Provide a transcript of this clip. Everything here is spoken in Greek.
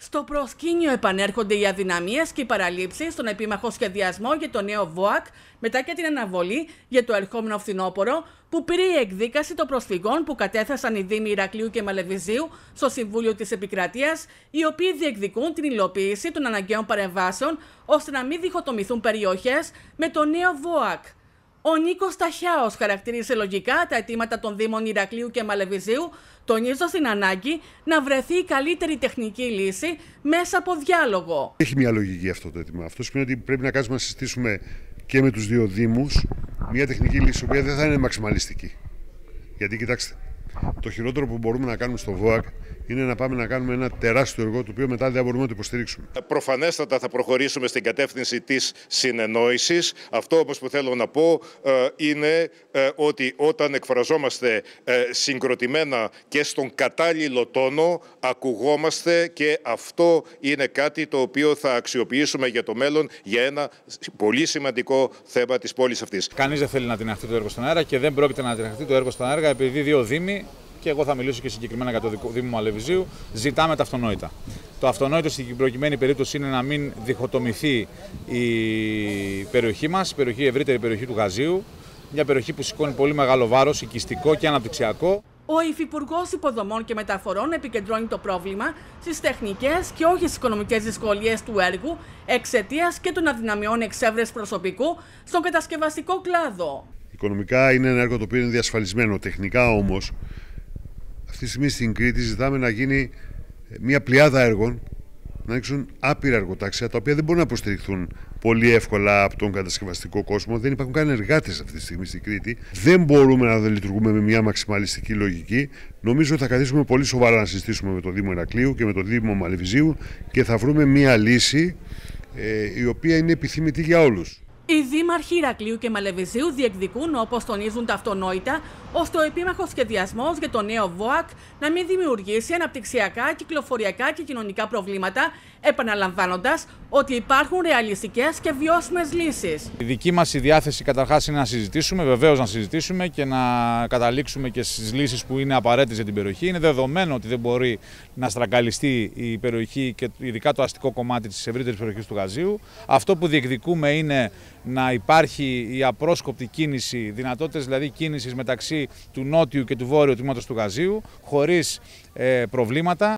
Στο προσκήνιο επανέρχονται οι αδυναμίες και οι παραλήψεις στον επίμαχο σχεδιασμό για το νέο ΒΟΑΚ μετά και την αναβολή για το ερχόμενο φθινόπωρο που πήρε η εκδίκαση των προσφυγών που κατέθεσαν οι Δήμοι Ηρακλείου και Μαλεβιζίου στο Συμβούλιο της Επικρατείας, οι οποίοι διεκδικούν την υλοποίηση των αναγκαίων παρεμβάσεων ώστε να μην διχοτομηθούν περιοχές με το νέο ΒΟΑΚ. Ο Νίκος Ταχιάος χαρακτήρισε λογικά τα αιτήματα των Δήμων Ηρακλείου και Μαλεβιζίου, τονίζοντας την ανάγκη να βρεθεί η καλύτερη τεχνική λύση μέσα από διάλογο. Έχει μια λογική αυτό το αίτημα. Αυτό σημαίνει ότι πρέπει να κάτσουμε να συστήσουμε και με τους δύο Δήμους μια τεχνική λύση, η οποία δεν θα είναι μαξιμαλιστική. Γιατί κοιτάξτε, το χειρότερο που μπορούμε να κάνουμε στο ΒΟΑΚ είναι να πάμε να κάνουμε ένα τεράστιο εργό το οποίο μετά δεν μπορούμε να το υποστηρίξουμε. Προφανέστατα θα προχωρήσουμε στην κατεύθυνση της συνεννόησης. Αυτό όμως που θέλω να πω είναι ότι όταν εκφραζόμαστε συγκροτημένα και στον κατάλληλο τόνο ακουγόμαστε, και αυτό είναι κάτι το οποίο θα αξιοποιήσουμε για το μέλλον για ένα πολύ σημαντικό θέμα της πόλης αυτής. Κανείς δεν θέλει να τυναχτεί το έργο στον αέρα και δεν πρόκειται να τυναχτεί το έργο στον αέρα, επειδή δύο Δήμοι, και εγώ θα μιλήσω και συγκεκριμένα για το Δήμο Μαλεβιζίου, ζητάμε τα αυτονόητα. Το αυτονόητο στην προκειμένη περίπτωση είναι να μην διχοτομηθεί η περιοχή μας, η ευρύτερη περιοχή του Γαζίου, μια περιοχή που σηκώνει πολύ μεγάλο βάρος, οικιστικό και αναπτυξιακό. Ο Υφυπουργός Υποδομών και Μεταφορών επικεντρώνει το πρόβλημα στις τεχνικές και όχι στις οικονομικές δυσκολίες του έργου εξαιτίας και των αδυναμιών εξέβρεσης προσωπικού στον κατασκευαστικό κλάδο. Οικονομικά είναι ένα έργο το οποίο είναι διασφαλισμένο. Τεχνικά όμως, αυτή τη στιγμή στην Κρήτη ζητάμε να γίνει μια πλειάδα έργων, να ανοίξουν άπειρα εργοτάξια, τα οποία δεν μπορούν να υποστηριχθούν πολύ εύκολα από τον κατασκευαστικό κόσμο. Δεν υπάρχουν καν εργάτες αυτή τη στιγμή στην Κρήτη. Δεν μπορούμε να λειτουργούμε με μια μαξιμαλιστική λογική. Νομίζω ότι θα καθίσουμε πολύ σοβαρά να συζητήσουμε με το Δήμο Ηρακλείου και με το Δήμο Μαλεβιζίου και θα βρούμε μια λύση η οποία είναι επιθυμητή για όλους. Οι δήμαρχοι Ηρακλείου και Μαλεβιζίου διεκδικούν, όπως τονίζουν, τα αυτονόητα, ώστε ο επίμαχος σχεδιασμός για το νέο ΒΟΑΚ να μην δημιουργήσει αναπτυξιακά, κυκλοφοριακά και κοινωνικά προβλήματα, επαναλαμβάνοντας ότι υπάρχουν ρεαλιστικές και βιώσιμες λύσεις. Η δική μας η διάθεση καταρχάς είναι να συζητήσουμε, βεβαίως να συζητήσουμε και να καταλήξουμε και στις λύσεις που είναι απαραίτητες για την περιοχή. Είναι δεδομένο ότι δεν μπορεί να στραγγαλιστεί η περιοχή και ειδικά το αστικό κομμάτι της ευρύτερης περιοχής του Γαζίου. Αυτό που διεκδικούμε είναι να υπάρχει η απρόσκοπτη κίνηση, δυνατότητες δηλαδή κίνησης μεταξύ του νότιου και του βόρειου τμήματος του Γαζίου, χωρίς προβλήματα.